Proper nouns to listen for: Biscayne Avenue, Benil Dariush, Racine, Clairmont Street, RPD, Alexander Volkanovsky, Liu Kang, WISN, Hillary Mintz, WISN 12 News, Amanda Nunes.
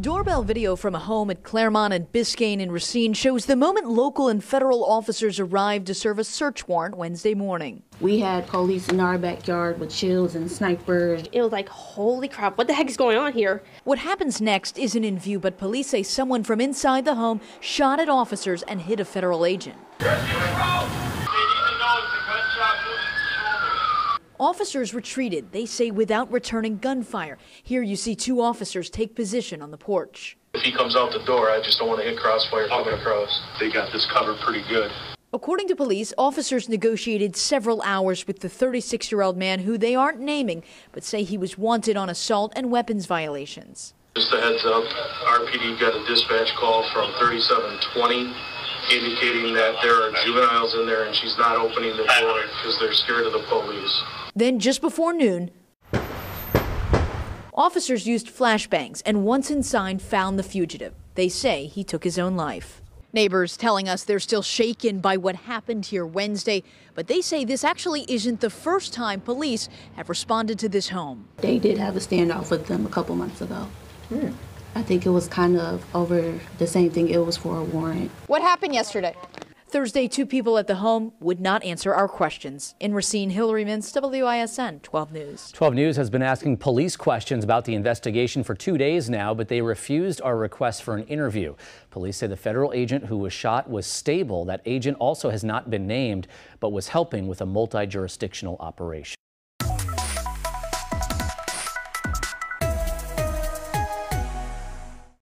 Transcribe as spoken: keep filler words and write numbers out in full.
Doorbell video from a home at Clairmont and Biscayne in Racine shows the moment local and federal officers arrived to serve a search warrant Wednesday morning. We had police in our backyard with shields and snipers. It was like, holy crap, what the heck is going on here? What happens next isn't in view, but police say someone from inside the home shot at officers and hit a federal agent. Officers retreated, they say, without returning gunfire. Here you see two officers take position on the porch. If he comes out the door, I just don't want to hit crossfire coming across. They got this covered pretty good. According to police, officers negotiated several hours with the thirty-six-year-old man who they aren't naming, but say he was wanted on assault and weapons violations. Just a heads up, R P D got a dispatch call from thirty-seven twenty indicating that there are juveniles in there and she's not opening the door because they're scared of the police. Then, just before noon, officers used flashbangs and once inside found the fugitive. They say he took his own life. Neighbors telling us they're still shaken by what happened here Wednesday, but they say this actually isn't the first time police have responded to this home. They did have a standoff with them a couple months ago. Hmm. I think it was kind of over the same thing. It was for a warrant. What happened yesterday? Thursday, two people at the home would not answer our questions. In Racine, Hillary Mintz, W I S N twelve news. twelve news has been asking police questions about the investigation for two days now, but they refused our request for an interview. Police say the federal agent who was shot was stable. That agent also has not been named, but was helping with a multi-jurisdictional operation.